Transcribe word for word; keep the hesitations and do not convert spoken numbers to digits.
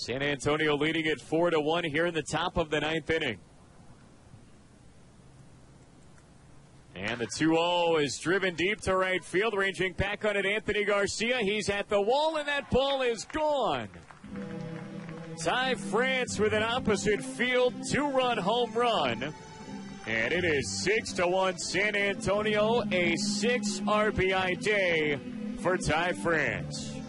San Antonio leading it four to one here in the top of the ninth inning. And the two oh is driven deep to right field, ranging back on it, Anthony Garcia. He's at the wall, and that ball is gone. Ty France with an opposite field two-run home run. And it is six to one San Antonio, a six R B I day for Ty France.